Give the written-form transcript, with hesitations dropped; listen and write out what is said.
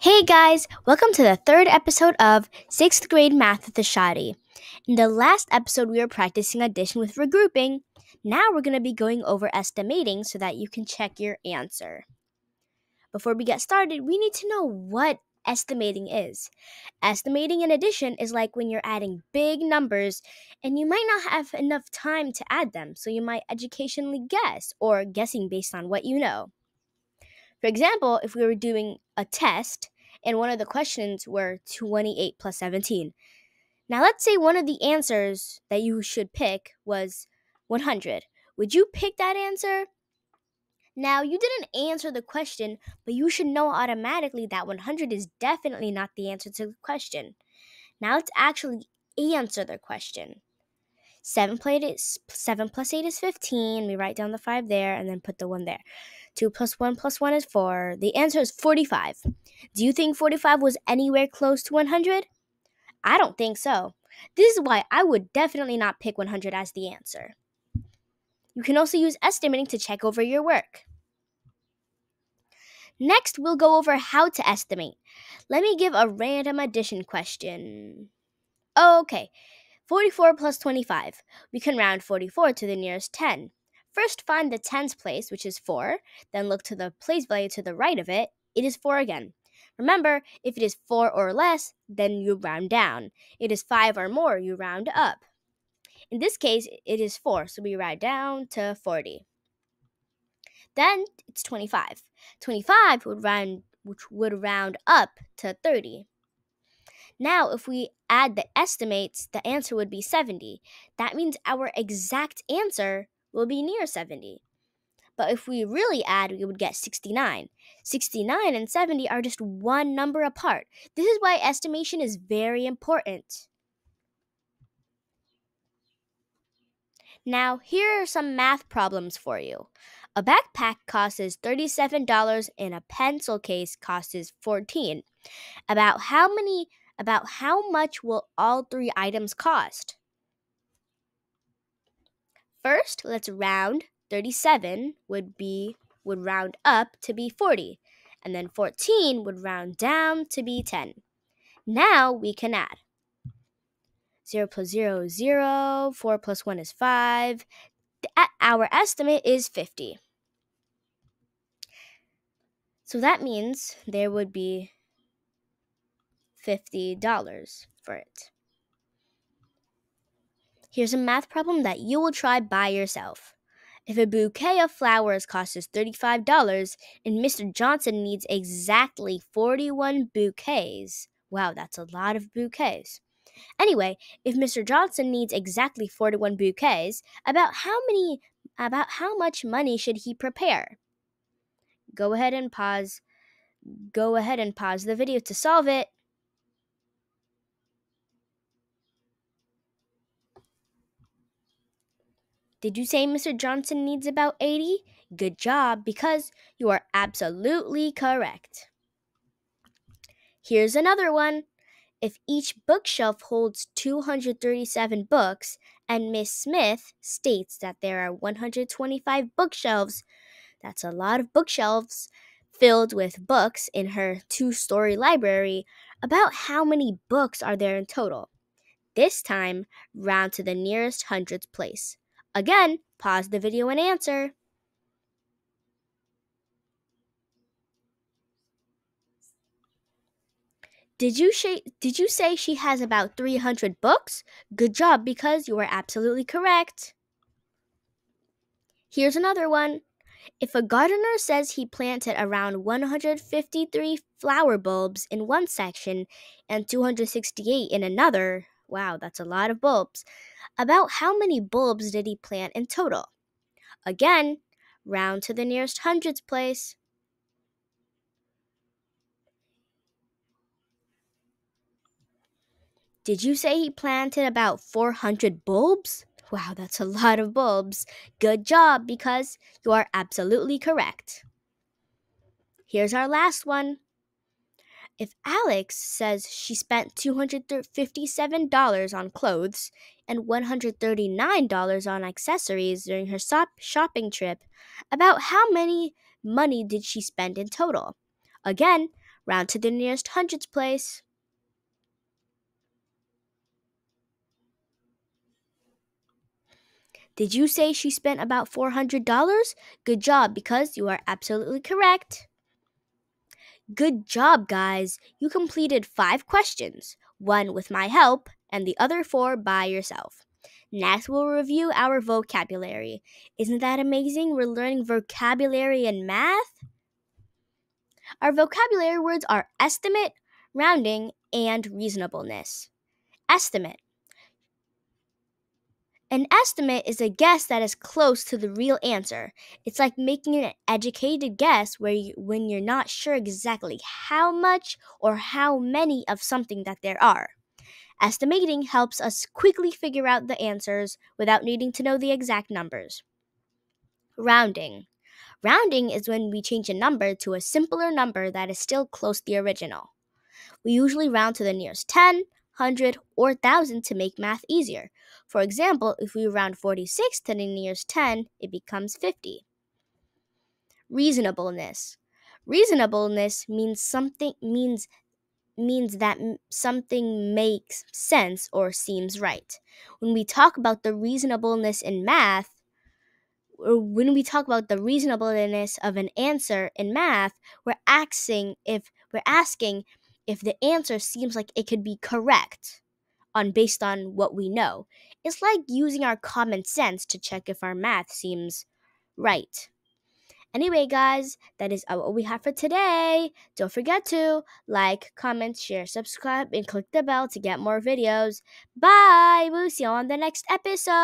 Hey guys, welcome to the third episode of 6th grade math with Ashadiee. In the last episode, we were practicing addition with regrouping. Now we're going to be going over estimating so that you can check your answer. Before we get started, we need to know what estimating is. Estimating in addition is like when you're adding big numbers and you might not have enough time to add them, so you might educationally guess or guessing based on what you know. For example, if we were doing a test and one of the questions were 28 plus 17. Now let's say one of the answers that you should pick was 100. Would you pick that answer? Now you didn't answer the question, but you should know automatically that 100 is definitely not the answer to the question. Now let's actually answer the question. 7 plus 8 is 15. We write down the 5 there and then put the 1 there. 2 plus 1 is 4. The answer is 45. Do you think 45 was anywhere close to 100? I don't think so. This is why I would definitely not pick 100 as the answer. You can also use estimating to check over your work. Next, we'll go over how to estimate. Let me give a random addition question. Okay. 44 plus 25. We can round 44 to the nearest 10. First, find the tens place, which is 4. Then look to the place value to the right of it. It is 4 again. Remember, if it is 4 or less, then you round down. It is 5 or more, you round up. In this case, it is 4, so we round down to 40. Then it's 25. 25 would round up to 30. Now, if we add the estimates, the answer would be 70. That means our exact answer will be near 70. But if we really add, we would get 69. 69 and 70 are just one number apart. This is why estimation is very important. Now, here are some math problems for you. A backpack costs $37 and a pencil case costs $14. About how much will all three items cost? First, let's round. 37 would round up to be 40, and then 14 would round down to be 10. Now we can add. 0 plus 0 is 0, 4 plus 1 is 5. Our estimate is 50. So that means there would be $50 for it. Here's a math problem that you will try by yourself. If a bouquet of flowers costs $35 and Mr. Johnson needs exactly 41 bouquets, wow, that's a lot of bouquets. Anyway, if Mr. Johnson needs exactly 41 bouquets, about how much money should he prepare? Go ahead and pause the video to solve it. Did you say Mr. Johnson needs about 80? Good job, because you are absolutely correct. Here's another one. If each bookshelf holds 237 books and Miss Smith states that there are 125 bookshelves, that's a lot of bookshelves filled with books in her two-story library, about how many books are there in total? This time, round to the nearest hundredths place. Again, pause the video and answer. Did you say she has about 300 books? Good job, because you are absolutely correct. Here's another one. If a gardener says he planted around 153 flower bulbs in one section and 268 in another, wow, that's a lot of bulbs. About how many bulbs did he plant in total? Again, round to the nearest hundredths place. Did you say he planted about 400 bulbs? Wow, that's a lot of bulbs. Good job, because you are absolutely correct. Here's our last one. If Alex says she spent $257 on clothes and $139 on accessories during her shopping trip, about how much money did she spend in total? Again, Round to the nearest hundreds place. Did you say she spent about $400? Good job, because you are absolutely correct. Good job, guys. You completed 5 questions, one with my help and the other 4 by yourself. Next, we'll review our vocabulary. Isn't that amazing? We're learning vocabulary and math. Our vocabulary words are estimate, rounding, and reasonableness. Estimate. An estimate is a guess that is close to the real answer. It's like making an educated guess when you're not sure exactly how much or how many of something that there are. Estimating helps us quickly figure out the answers without needing to know the exact numbers. Rounding. Rounding is when we change a number to a simpler number that is still close to the original. We usually round to the nearest 10, 100, or 1,000 to make math easier. For example, if we round 46 to the nearest 10, it becomes 50. Reasonableness. Reasonableness means that something makes sense or seems right. When we talk about the reasonableness in math, or when we talk about the reasonableness of an answer in math, we're asking if the answer seems like it could be correct based on what we know. It's like using our common sense to check if our math seems right. Anyway, guys, that is all we have for today. Don't forget to like, comment, share, subscribe, and click the bell to get more videos. Bye! We'll see you on the next episode!